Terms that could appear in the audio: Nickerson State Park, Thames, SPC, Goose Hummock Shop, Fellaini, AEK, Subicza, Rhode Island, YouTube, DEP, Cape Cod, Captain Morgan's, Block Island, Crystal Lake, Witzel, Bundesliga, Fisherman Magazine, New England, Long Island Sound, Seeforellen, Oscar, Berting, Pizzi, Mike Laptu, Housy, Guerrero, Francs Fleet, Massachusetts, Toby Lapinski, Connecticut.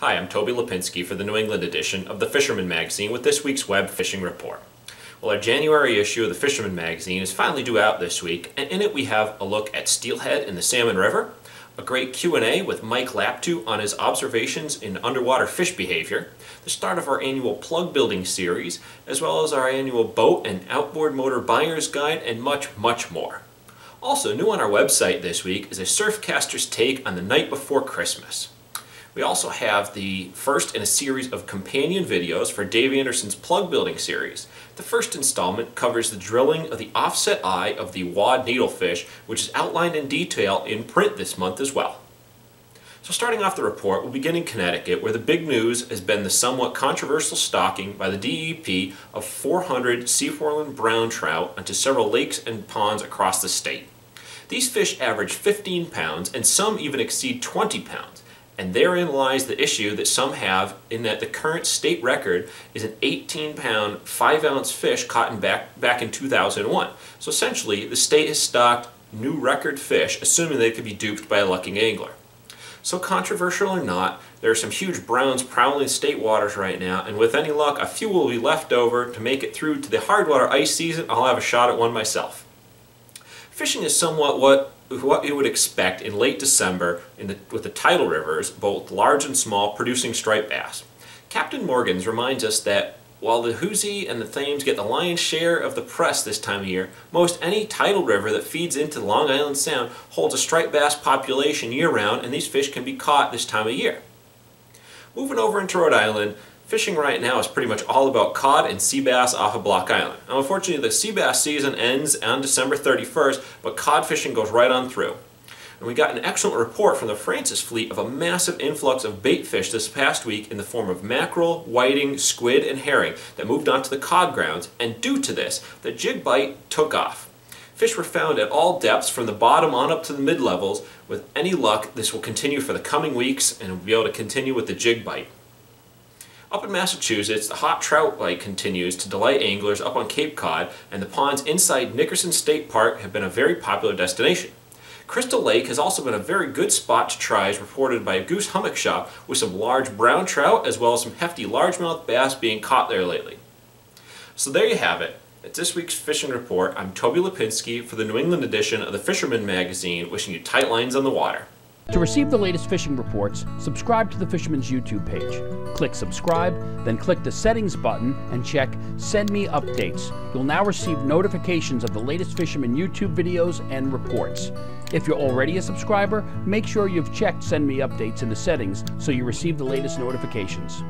Hi, I'm Toby Lapinski for the New England edition of the Fisherman Magazine with this week's web fishing report. Well, our January issue of the Fisherman Magazine is finally due out this week, and in it we have a look at steelhead in the Salmon River, a great Q&A with Mike Laptu on his observations in underwater fish behavior, the start of our annual plug building series, as well as our annual boat and outboard motor buyer's guide, and much, much more. Also new on our website this week is a surfcaster's take on the night before Christmas. We also have the first in a series of companion videos for Dave Anderson's plug building series. The first installment covers the drilling of the offset eye of the wad needlefish, which is outlined in detail in print this month as well. So starting off the report, we'll begin in Connecticut, where the big news has been the somewhat controversial stocking by the DEP of 400 Seaforeland brown trout onto several lakes and ponds across the state. These fish average 15 pounds, and some even exceed 20 pounds. And therein lies the issue that some have, in that the current state record is an 18-pound, 5-ounce fish caught in back in 2001. So essentially, the state has stocked new record fish, assuming they could be duped by a lucky angler. So controversial or not, there are some huge browns prowling state waters right now, and with any luck, a few will be left over to make it through to the hardwater ice season. I'll have a shot at one myself. Fishing is somewhat what you would expect in late December with the tidal rivers, both large and small, producing striped bass. Captain Morgan's reminds us that while the Housy and the Thames get the lion's share of the press this time of year, most any tidal river that feeds into Long Island Sound holds a striped bass population year-round, and these fish can be caught this time of year. Moving over into Rhode Island, fishing right now is pretty much all about cod and sea bass off of Block Island. Now, unfortunately, the sea bass season ends on December 31st, but cod fishing goes right on through. And we got an excellent report from the Francs Fleet of a massive influx of bait fish this past week in the form of mackerel, whiting, squid, and herring that moved onto the cod grounds, and due to this, the jig bite took off. Fish were found at all depths from the bottom on up to the mid-levels. With any luck, this will continue for the coming weeks, and we'll be able to continue with the jig bite. Up in Massachusetts, the hot trout bite continues to delight anglers up on Cape Cod, and the ponds inside Nickerson State Park have been a very popular destination. Crystal Lake has also been a very good spot to try, as reported by Goose Hummock Shop, with some large brown trout as well as some hefty largemouth bass being caught there lately. So there you have it. That's this week's fishing report. I'm Toby Lapinski for the New England edition of the Fisherman Magazine, wishing you tight lines on the water. To receive the latest fishing reports, subscribe to the Fisherman's YouTube page. Click subscribe, then click the settings button and check Send Me Updates. You'll now receive notifications of the latest Fisherman YouTube videos and reports. If you're already a subscriber, make sure you've checked Send Me Updates in the settings so you receive the latest notifications.